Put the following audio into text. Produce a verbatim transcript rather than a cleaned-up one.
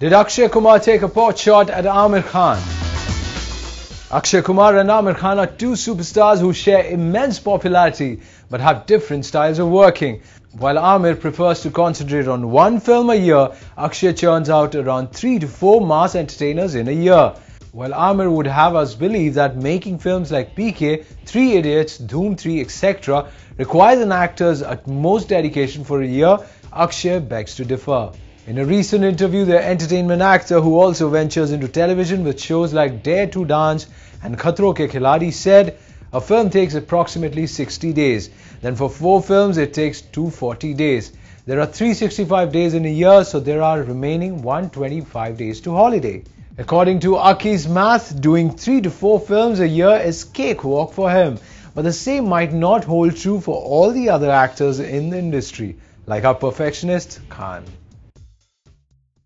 Did Akshay Kumar take a pot shot at Aamir Khan? Akshay Kumar and Aamir Khan are two superstars who share immense popularity but have different styles of working. While Aamir prefers to concentrate on one film a year, Akshay churns out around three to four mass entertainers in a year. While Aamir would have us believe that making films like P K, three Idiots, Dhoom three, et cetera requires an actor's utmost dedication for a year, Akshay begs to differ. In a recent interview, the entertainment actor, who also ventures into television with shows like Dare to Dance and Khatron Ke Khiladi, said, "A film takes approximately sixty days. Then for four films, it takes two hundred forty days. There are three hundred sixty-five days in a year, so there are remaining one hundred twenty-five days to holiday." According to Aki's math, doing three to four films a year is cakewalk for him. But the same might not hold true for all the other actors in the industry, like our perfectionist Khan.